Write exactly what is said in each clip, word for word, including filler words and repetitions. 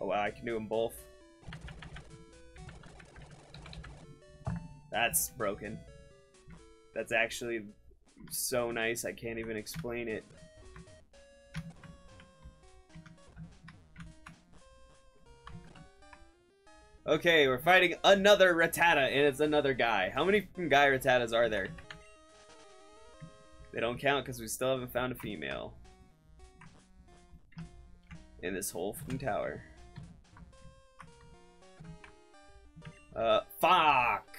Oh wow, I can do them both. That's broken. That's actually so nice, I can't even explain it. Okay, we're fighting another Rattata, and it's another guy. How many guy Rattatas are there? They don't count because we still haven't found a female. In this whole fucking tower. Uh, fuck!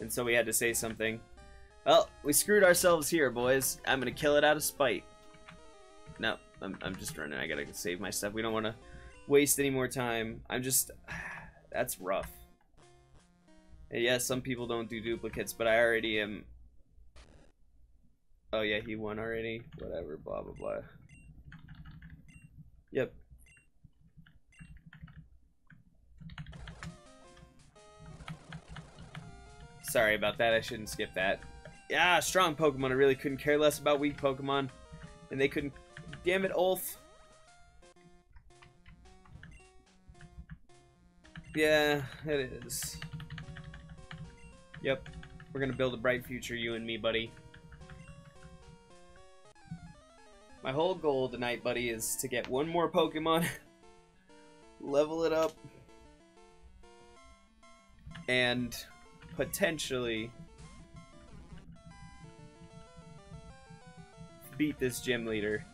And so we had to say something. Well, we screwed ourselves here, boys. I'm gonna kill it out of spite. No, I'm, I'm just running. I gotta save my stuff. We don't want to waste any more time. I'm just... That's rough. And yeah, some people don't do duplicates, but I already am... Oh yeah, he won already. Whatever, blah, blah, blah. Yep. Sorry about that, I shouldn't skip that. Yeah, strong Pokemon, I really couldn't care less about weak Pokemon. And they couldn't... Damn it, Ulf. Yeah, it is. Yep. We're gonna build a bright future, you and me, buddy. My whole goal tonight, buddy, is to get one more Pokemon, level it up, and potentially beat this gym leader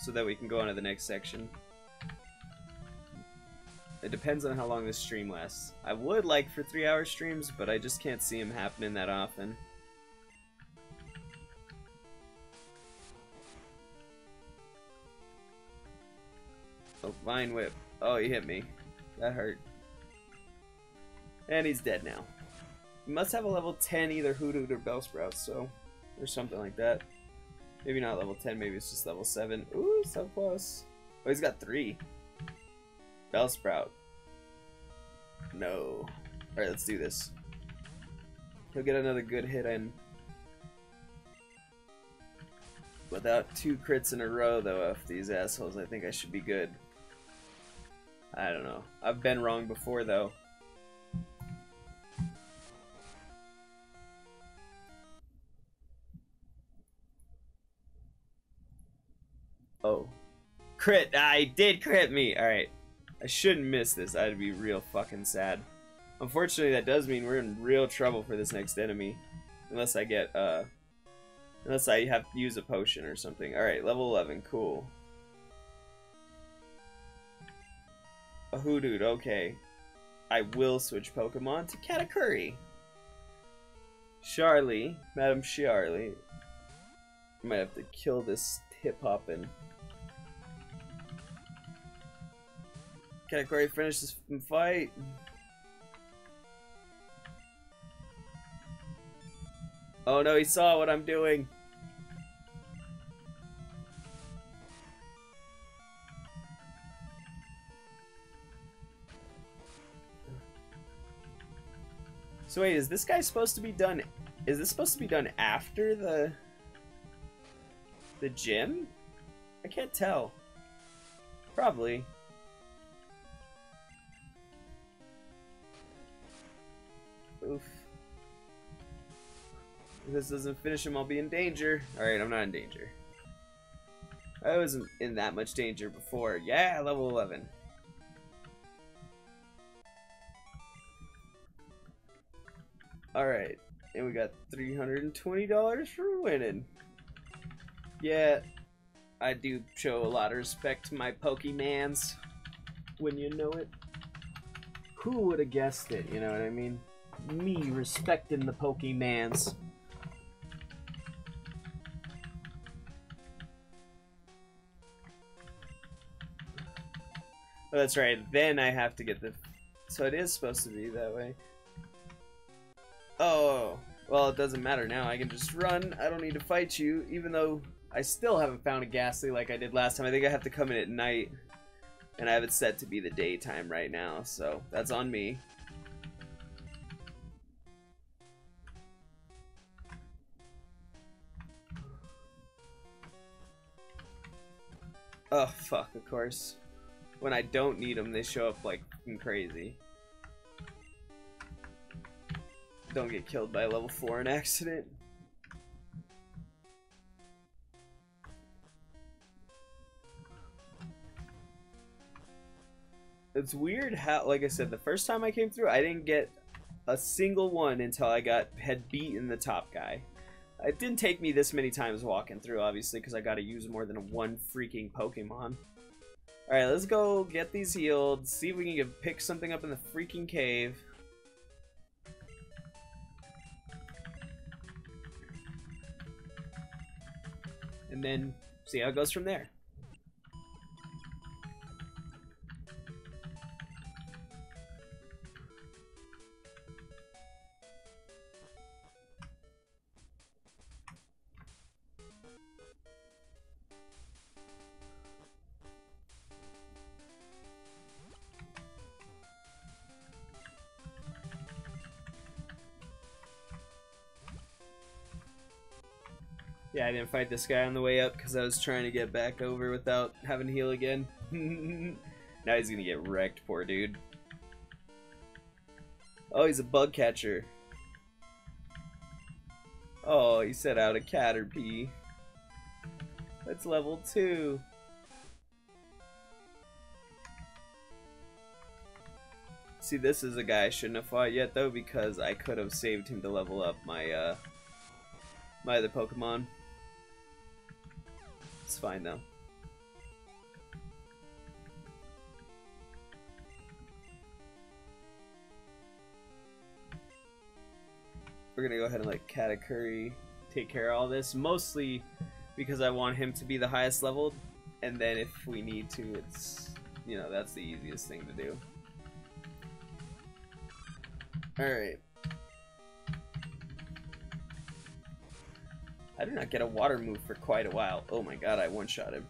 so that we can go on to the next section. It depends on how long this stream lasts. I would like for three hour streams, but I just can't see them happening that often. Oh, Vine Whip. Oh, he hit me. That hurt. And he's dead now. He must have a level ten either Hoodoo or Bellsprout, so... Or something like that. Maybe not level ten, maybe it's just level seven. Ooh, so close. Oh, he's got three. Bellsprout. No. Alright, let's do this. He'll get another good hit in. Without two crits in a row, though, of these assholes, I think I should be good. I don't know. I've been wrong before, though. Oh. Crit! Ah, he did crit me! Alright. I shouldn't miss this. I'd be real fucking sad. Unfortunately, that does mean we're in real trouble for this next enemy. Unless I get, uh... unless I have to use a potion or something. Alright, level eleven. Cool. A Hoodoo. Okay. I will switch Pokemon to Katakuri. Charlie. Madame Charlie. I might have to kill this hip-hoppin'. Katakuri finished this fight. Oh no, he saw what I'm doing. So wait, is this guy supposed to be done? Is this supposed to be done after the the gym? I can't tell. Probably. Oof. If this doesn't finish him, I'll be in danger. Alright, I'm not in danger. I wasn't in that much danger before. Yeah, level eleven. Alright, and we got three hundred twenty dollars for winning. Yeah, I do show a lot of respect to my Pokemans when you know it. Who would have guessed it, you know what I mean? Me respecting the Pokemans. Oh, that's right. Then I have to get the... So it is supposed to be that way. Oh. Well, it doesn't matter now. I can just run. I don't need to fight you, even though I still haven't found a Ghastly like I did last time. I think I have to come in at night, and I have it set to be the daytime right now, so that's on me. Oh, fuck, of course. When I don't need them, they show up like fucking crazy. Don't get killed by level four in accident. It's weird how, like I said, the first time I came through, I didn't get a single one until I got had beaten the top guy. It didn't take me this many times walking through, obviously, because I got to use more than one freaking Pokemon. Alright, let's go get these healed, see if we can pick something up in the freaking cave. And then see how it goes from there. Yeah, I didn't fight this guy on the way up because I was trying to get back over without having to heal again. Now he's gonna get wrecked, poor dude. Oh, he's a bug catcher. Oh, he set out a Caterpie. That's level two. See, this is a guy I shouldn't have fought yet, though, because I could have saved him to level up my, uh, my other Pokemon. It's fine though. We're gonna go ahead and let Katakuri take care of all this, mostly because I want him to be the highest level, and then if we need to, it's, you know, that's the easiest thing to do. Alright. I did not get a water move for quite a while. Oh my god, I one-shot him.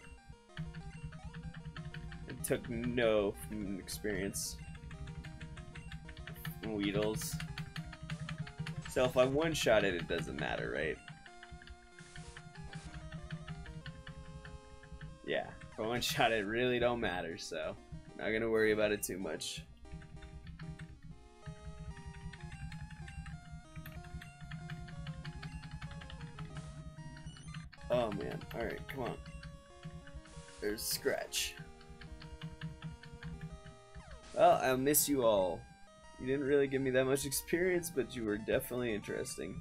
It took no experience. Weedles. So if I one-shot it, it doesn't matter, right? Yeah, if I one-shot it, it really don't matter, so I'm not gonna worry about it too much. Oh man, alright, come on. There's Scratch. Well, I'll miss you all. You didn't really give me that much experience, but you were definitely interesting.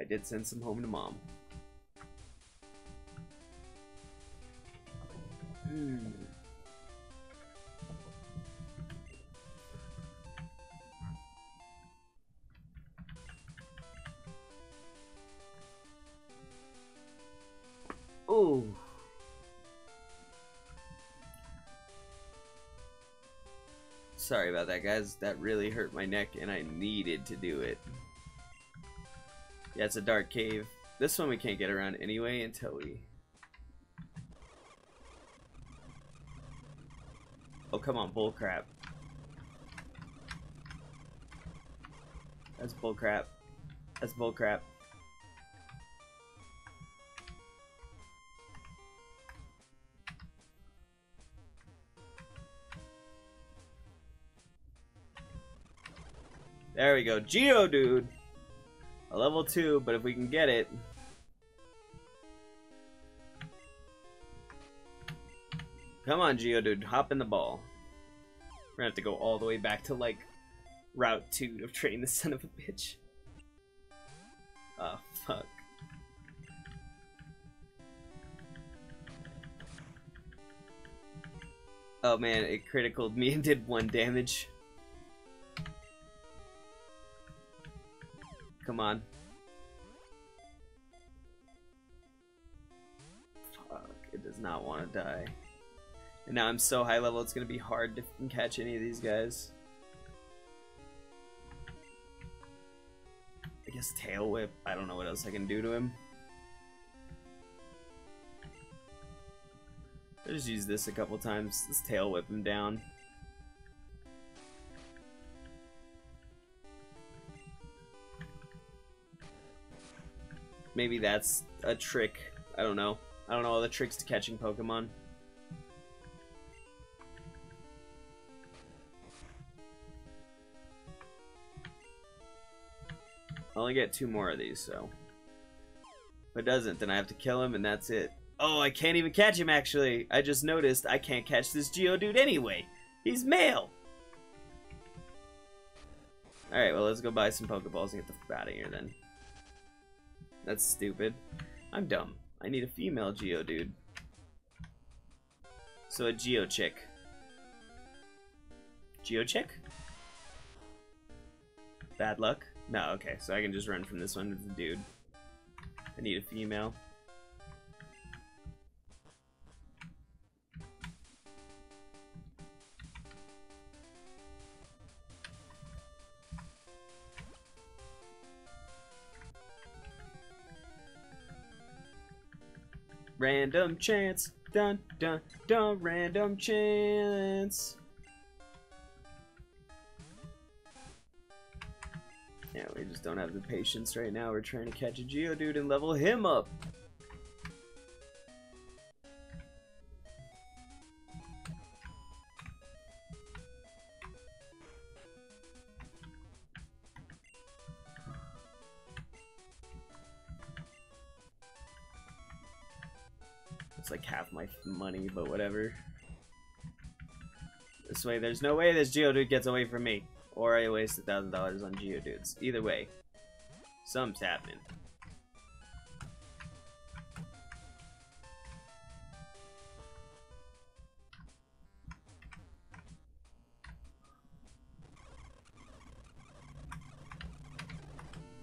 I did send some home to mom. Hmm. Ooh. Sorry about that, guys. That really hurt my neck, and I needed to do it. Yeah, it's a dark cave. This one we can't get around anyway until we... Oh, come on, bullcrap. That's bullcrap. That's bullcrap. There we go. Geodude! A level two, but if we can get it... Come on, Geodude. Hop in the ball. We're gonna have to go all the way back to, like, Route two to train the son of a bitch. Oh, fuck. Oh, man. It criticaled me and did one damage. Come on. Fuck, it does not want to die. And now I'm so high level, it's going to be hard to catch any of these guys. I guess Tail Whip. I don't know what else I can do to him. I'll just use this a couple times. Let's Tail Whip him down. Maybe that's a trick. I don't know. I don't know all the tricks to catching Pokemon. I only get two more of these, so if it doesn't, then I have to kill him and that's it. Oh, I can't even catch him, actually. I just noticed I can't catch this Geodude anyway. He's male. Alright, well, let's go buy some Pokeballs and get the f out of here, then. That's stupid. I'm dumb. I need a female Geodude. So a Geochick. Geochick? Bad luck? No, okay, so I can just run from this one with the dude. I need a female. Random chance, dun dun dun, random chance. Yeah, we just don't have the patience right now. We're trying to catch a Geodude and level him up. It's like half my money, but whatever. This way, there's no way this Geodude gets away from me. Or I waste a thousand dollars on Geodudes. Either way, something's happening.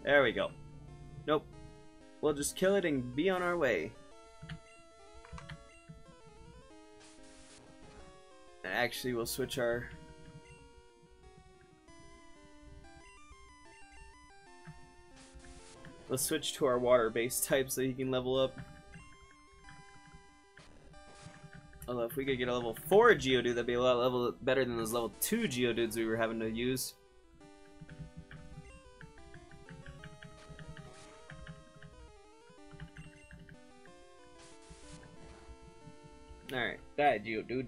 There we go. Nope. We'll just kill it and be on our way. Actually, we'll switch our... Let's switch to our water-based type so he can level up. Although if we could get a level four Geodude, that'd be a lot level better than those level two Geodudes we were having to use. Alright, die Geodude.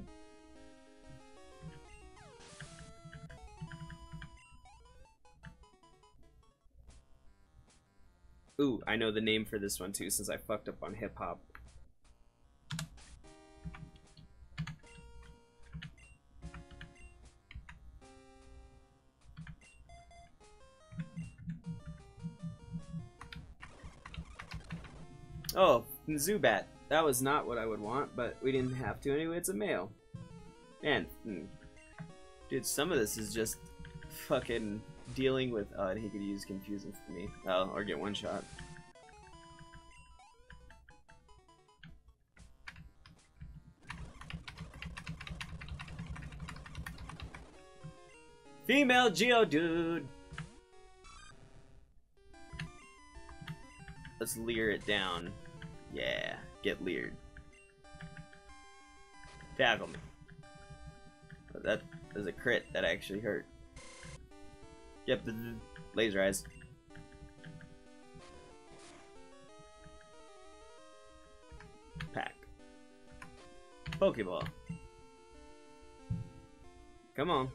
Ooh, I know the name for this one too, since I fucked up on hip-hop. Oh, Zubat. That was not what I would want, but we didn't have to anyway. It's a male. Man. Dude, some of this is just fucking... dealing with, uh, he could use confusing for me. Oh, or get one shot. Female Geodude! Let's leer it down. Yeah, get leered. Tackle me. That is a crit that actually hurt. Yep, the laser eyes. Pack. Pokeball. Come on.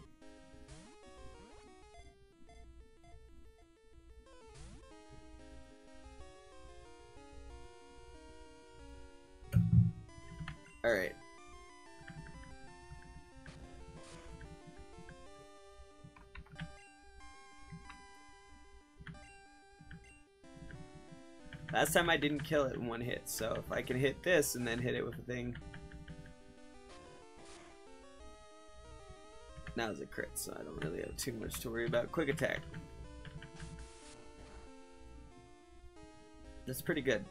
All right. Last time I didn't kill it in one hit, so if I can hit this and then hit it with a thing. That was a crit, so I don't really have too much to worry about. Quick attack. That's pretty good.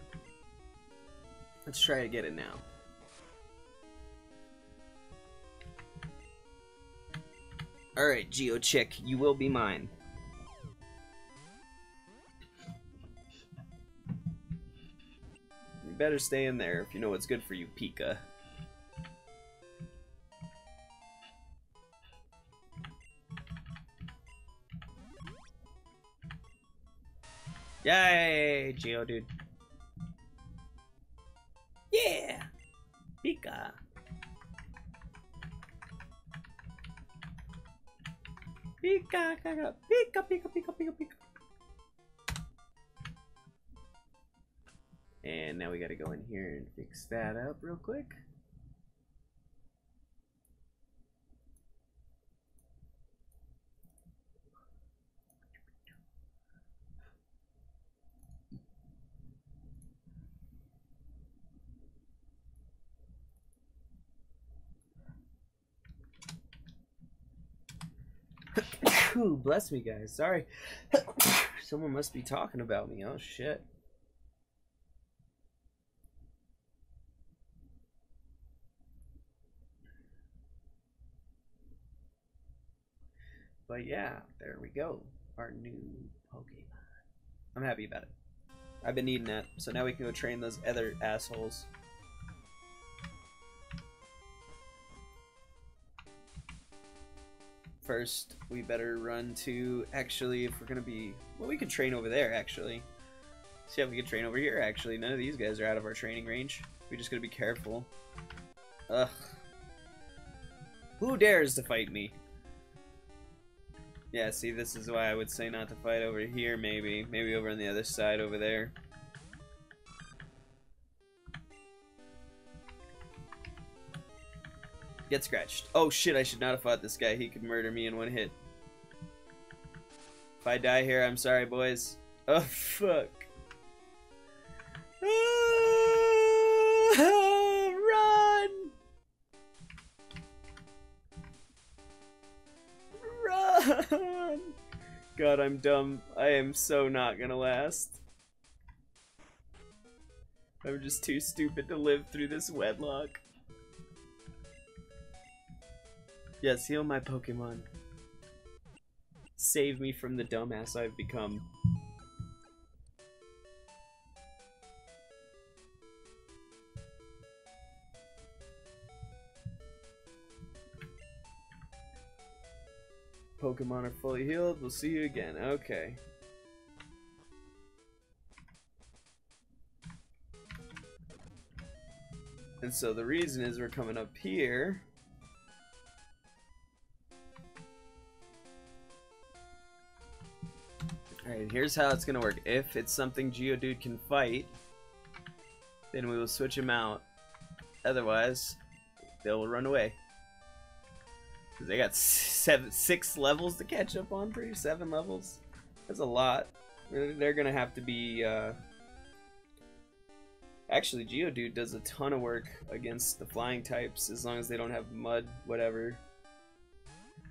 Let's try to get it now. Alright, Geochick, you will be mine. better stay in there if you know what's good for you, Pika. Yay, Geodude. Yeah! Pika. Pika, Pika, Pika, Pika, Pika, Pika, Pika. And now we gotta go in here and fix that up real quick. Ooh, bless me, guys. Sorry. Someone must be talking about me. Oh, shit. But yeah, there we go. Our new Pokemon. I'm happy about it. I've been needing that. So now we can go train those other assholes. First, we better run to, actually, if we're gonna be, well, we could train over there, actually. See if we can train over here, actually. None of these guys are out of our training range. We just gotta be careful. Ugh. Who dares to fight me? Yeah, see, this is why I would say not to fight over here, maybe. Maybe over on the other side over there. Get scratched. Oh shit, I should not have fought this guy. He could murder me in one hit. If I die here, I'm sorry, boys. Oh, fuck. Ah, run! Run! God, I'm dumb. I am so not gonna last. I'm just too stupid to live through this wedlock. Yes, heal my Pokemon. Save me from the dumbass I've become. Pokemon are fully healed. We'll see you again. Okay. And so the reason is we're coming up here. Alright, here's how it's gonna work. If it's something Geodude can fight, then we will switch him out. Otherwise, they'll run away. Because they got seven, six levels to catch up on, pretty seven levels. That's a lot. They're gonna have to be... Uh... Actually, Geodude does a ton of work against the flying types, as long as they don't have mud, whatever.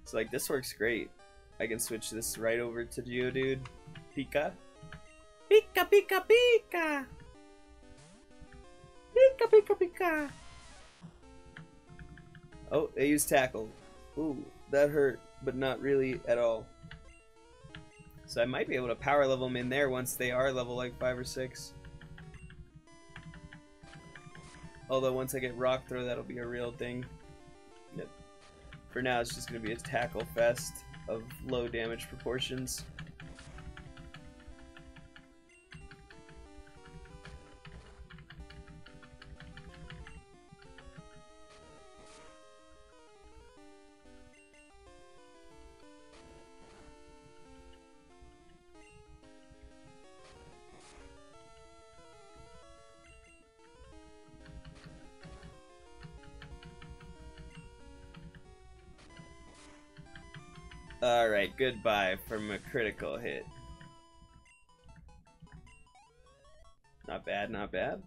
So, like, this works great. I can switch this right over to Geodude. Pika. Pika, Pika, Pika! Pika, Pika, Pika! Oh, they used Tackle. Ooh, that hurt, but not really at all. So I might be able to power level them in there once they are level like five or six. Although once I get Rock Throw, that'll be a real thing. Yep. For now, it's just gonna be a Tackle fest of low damage proportions. Alright, goodbye from a critical hit. Not bad, not bad.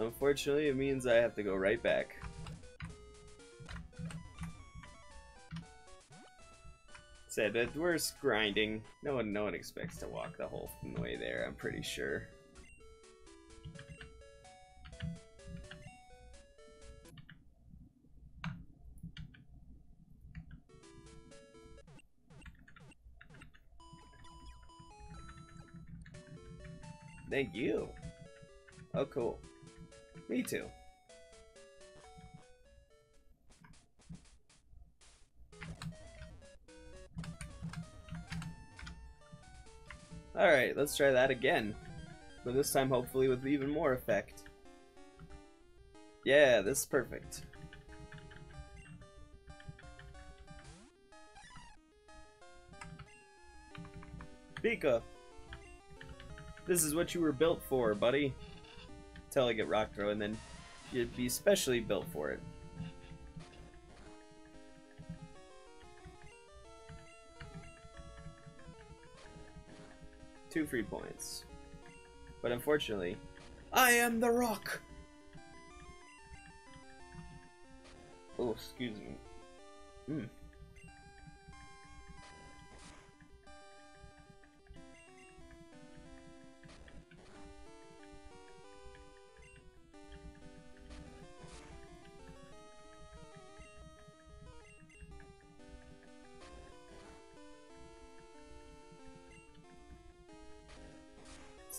Unfortunately, it means I have to go right back. Said that we're grinding. No one, no one expects to walk the whole way there, I'm pretty sure. Thank you. Oh, cool. Me too. Alright, let's try that again. But this time, hopefully, with even more effect. Yeah, this is perfect. Pika! This is what you were built for, buddy. Until I get Rock Throw, and then you'd be specially built for it. Two free points. But unfortunately, I am the rock! Oh, excuse me. Hmm.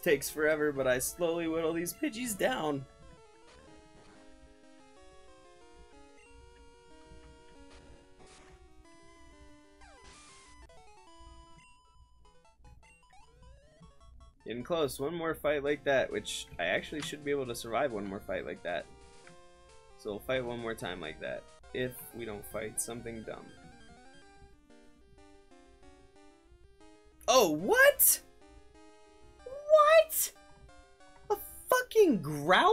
Takes forever, but I slowly whittle these Pidgeys down. Getting close. One more fight like that, which I actually should be able to survive one more fight like that. So we'll fight one more time like that, if we don't fight something dumb. Oh, what? A fucking Growlithe?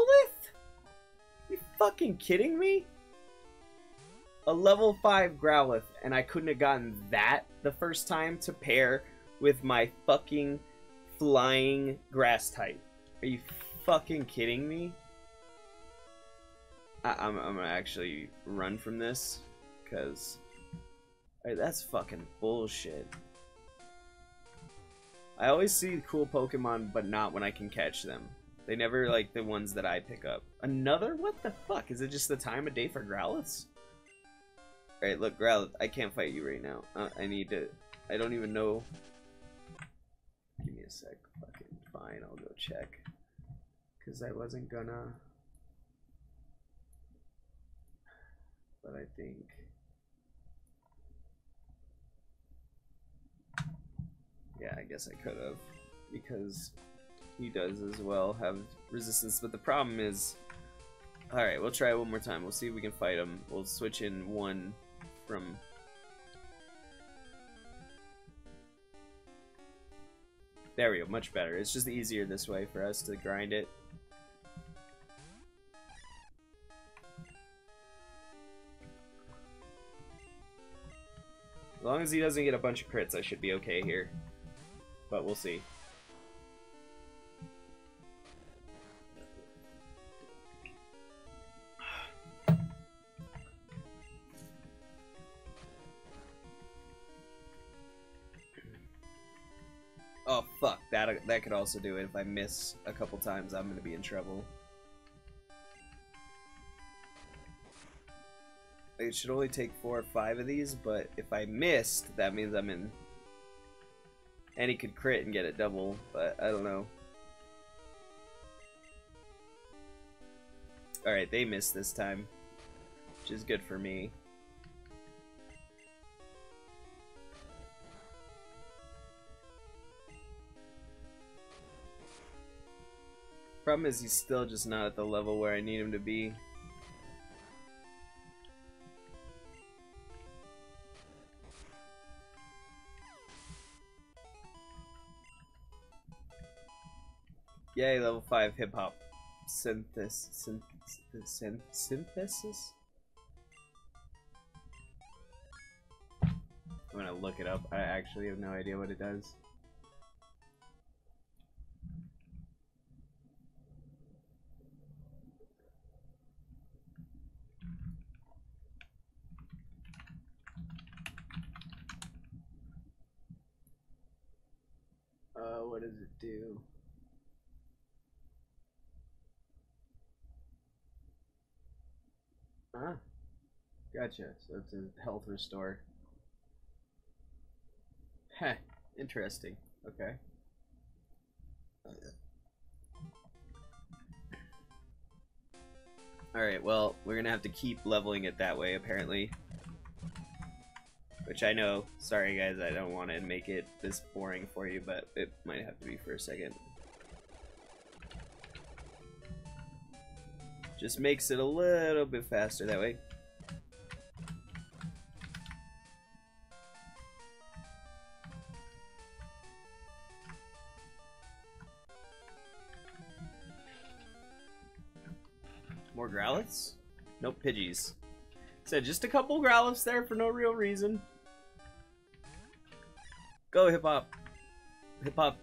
You fucking kidding me? A level five Growlithe, and I couldn't have gotten that the first time to pair with my fucking flying grass type. Are you fucking kidding me? I I'm, I'm gonna actually run from this, because right, that's fucking bullshit. I always see cool Pokemon, but not when I can catch them. They never like the ones that I pick up. Another? What the fuck? Is it just the time of day for Growlithe? Alright, look, Growlithe, I can't fight you right now. Uh, I need to... I don't even know... Give me a sec. Fucking fine, I'll go check. Because I wasn't gonna... But I think... Yeah, I guess I could have, because he does as well have resistance, but the problem is... Alright, we'll try it one more time. We'll see if we can fight him. We'll switch in one from... There we go, much better. It's just easier this way for us to grind it. As long as he doesn't get a bunch of crits, I should be okay here. But we'll see. Oh fuck, that that could also do it. If I miss a couple times, I'm gonna be in trouble. It should only take four or five of these, but if I missed, that means I'm in. And he could crit and get it double, but I don't know. Alright, they missed this time, which is good for me. Problem is he's still just not at the level where I need him to be. Yay, level five hip hop synthesis. Synth synth synthesis? I'm gonna look it up. I actually have no idea what it does. Uh, what does it do? Huh? Gotcha. So it's a health restore. Heh. Interesting. Okay. Alright, well, we're gonna have to keep leveling it that way, apparently. Which I know, sorry guys, I don't want to make it this boring for you, but it might have to be for a second. Just makes it a little bit faster that way. More Growlithe? Nope, Pidgeys. So just a couple Growlithe there for no real reason. Go Hip Hop. Hip Hop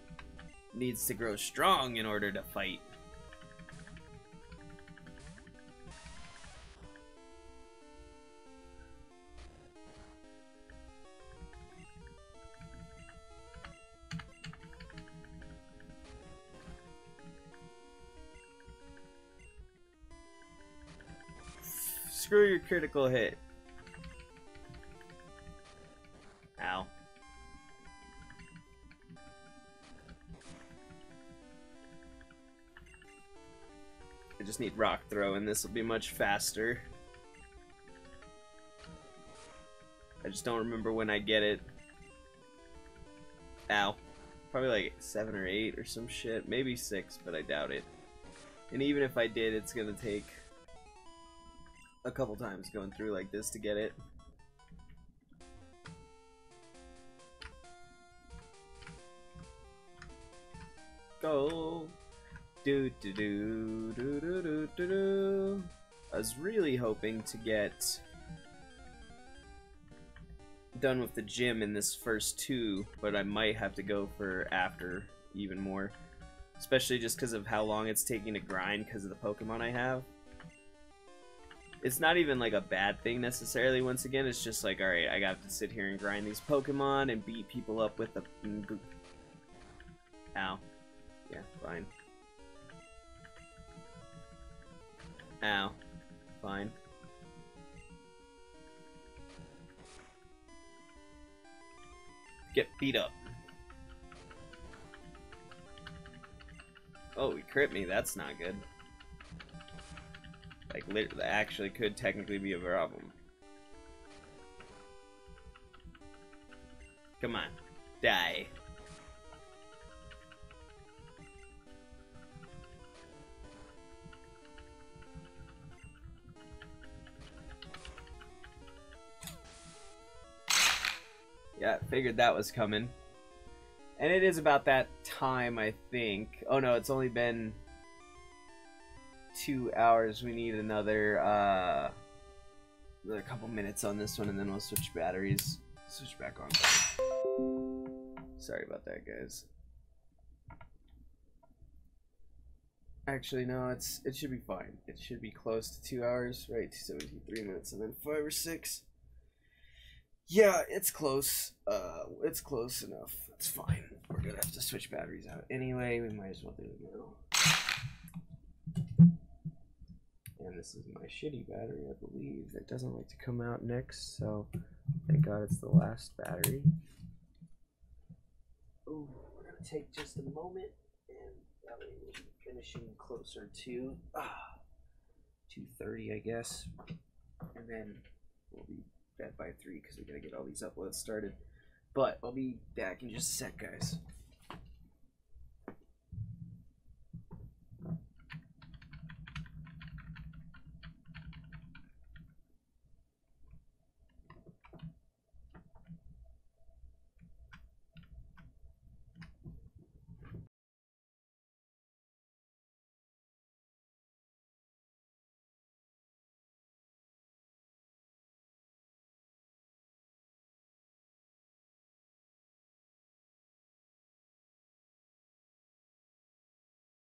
needs to grow strong in order to fight. Screw your critical hit. Ow. I just need Rock Throw and this will be much faster. I just don't remember when I get it. Ow. Probably like seven or eight or some shit. Maybe six, but I doubt it. And even if I did, it's gonna take a couple times going through like this to get it. Go. Do do do do do do do do. I was really hoping to get done with the gym in this first two, but I might have to go for after even more, especially just because of how long it's taking to grind because of the Pokemon I have. It's not even like a bad thing necessarily, once again, it's just like, alright, I got to sit here and grind these Pokemon and beat people up with the... Ow. Yeah, fine. Ow. Fine. Get beat up. Oh, he crit me, that's not good. Like, literally, that actually could technically be a problem. Come on. Die. Yeah, figured that was coming. And it is about that time, I think. Oh no, it's only been... two hours. We need another uh another couple minutes on this one and then we'll switch batteries. Switch back on. Sorry about that, guys. Actually no, it's it should be fine. It should be close to two hours, right? two seventeen, three minutes and then five or six. Yeah, it's close. Uh it's close enough. It's fine. We're gonna have to switch batteries out anyway, we might as well do it now. And this is my shitty battery, I believe, that doesn't like to come out next, so thank God it's the last battery. Ooh, we're gonna take just a moment, and that way we're finishing closer to ah, two thirty, I guess, and then we'll be dead by three because we gotta get all these uploads started. But I'll be back in just a sec, guys.